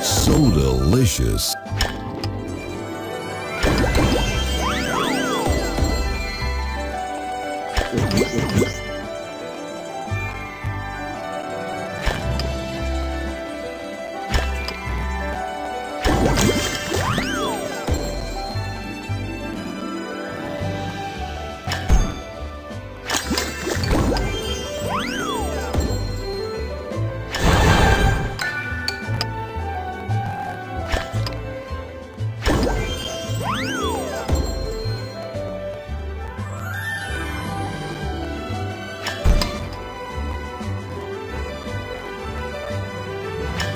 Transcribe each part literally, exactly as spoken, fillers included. So delicious.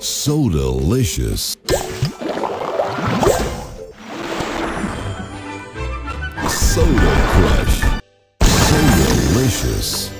So delicious. Soda Crush. So delicious.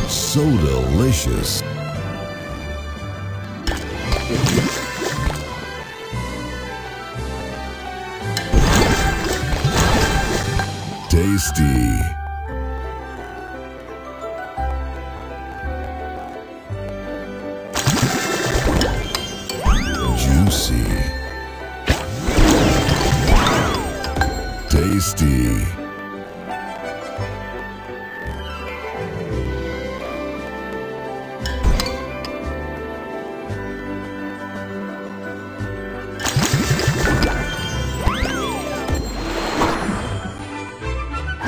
So delicious. So delicious. Tasty. Tasty.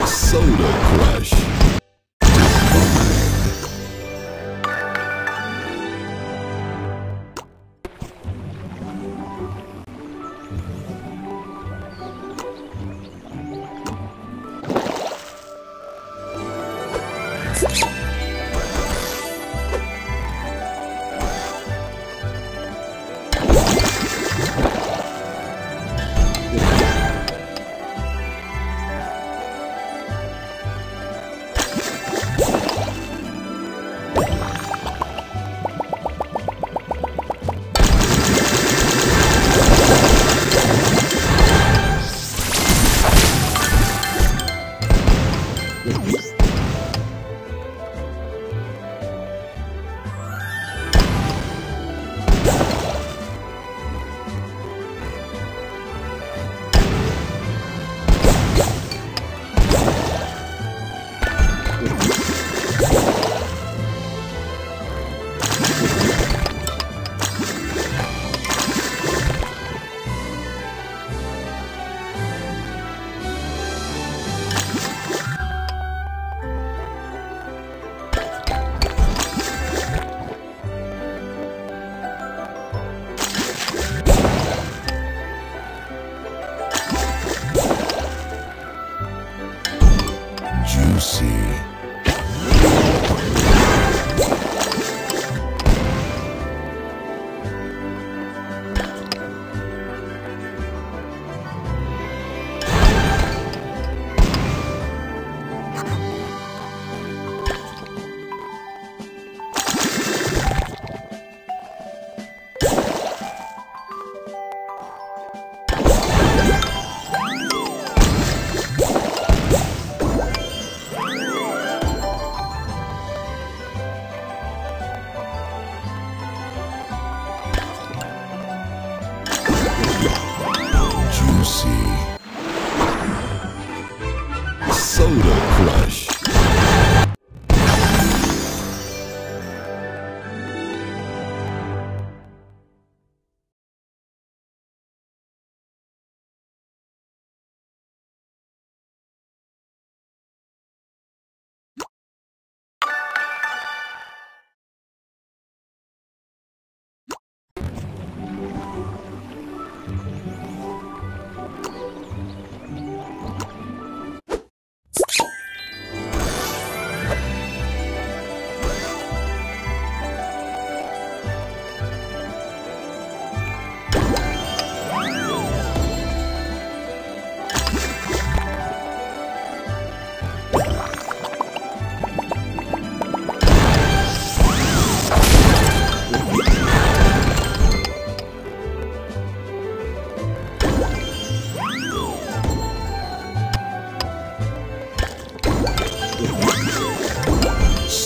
Soda Crush.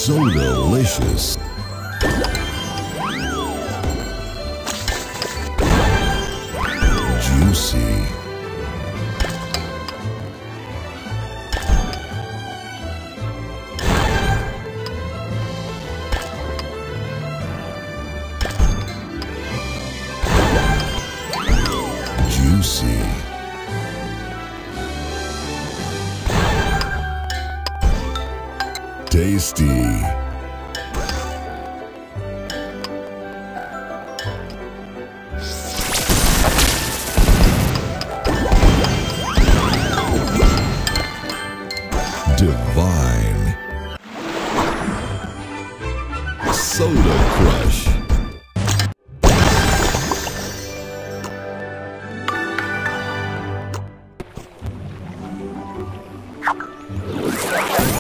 so delicious. Juicy. Juicy. Tasty. Divine. Soda Crush. Soda Crush.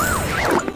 Juicy.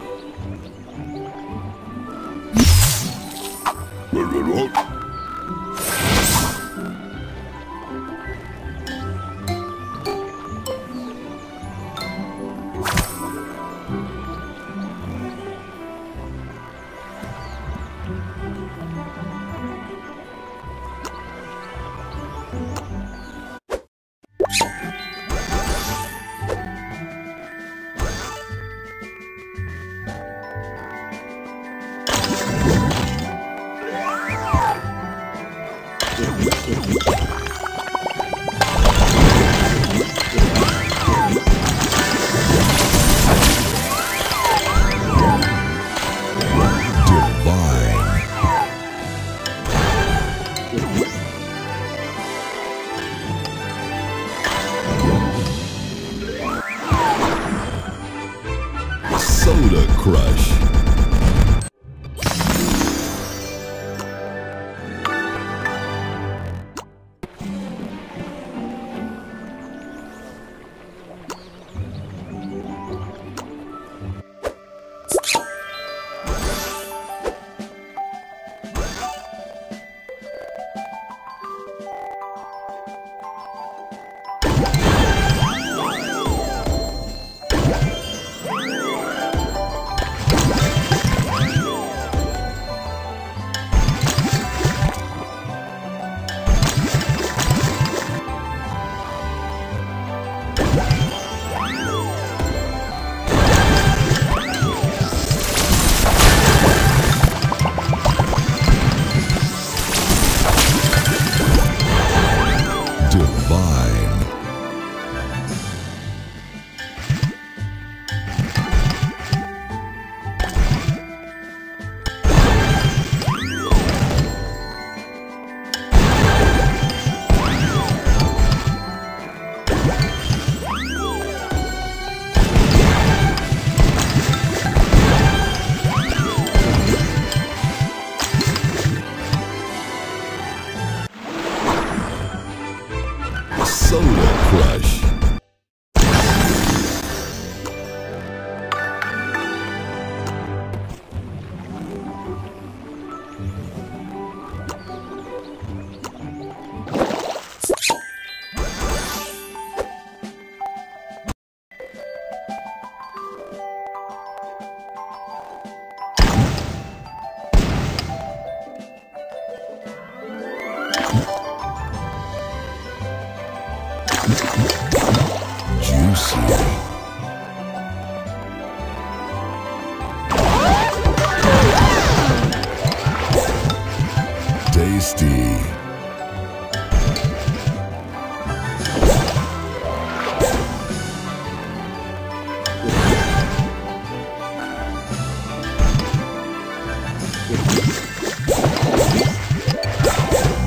Tasty.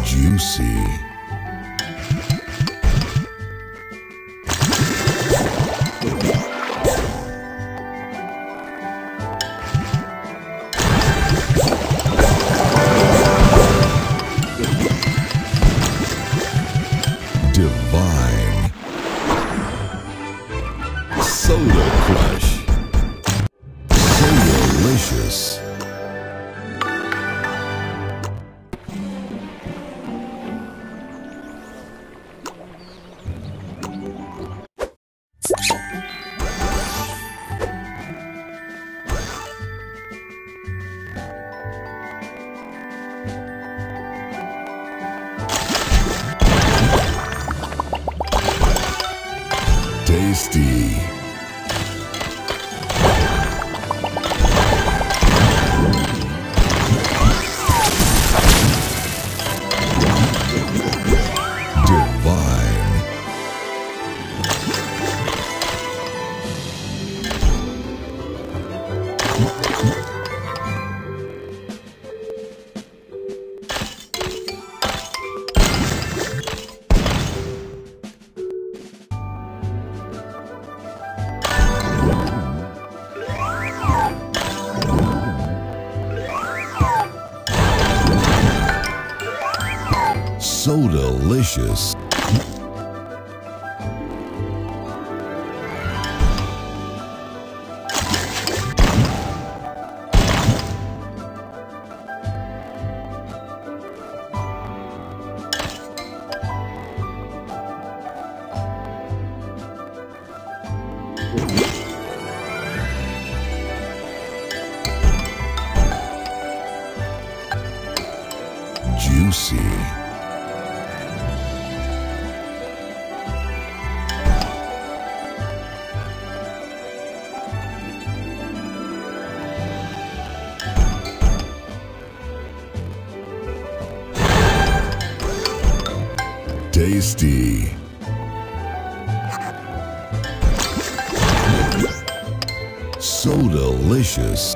Juicy. Soda Crush. So delicious. tasty. So delicious. Juicy. Tasty. So delicious.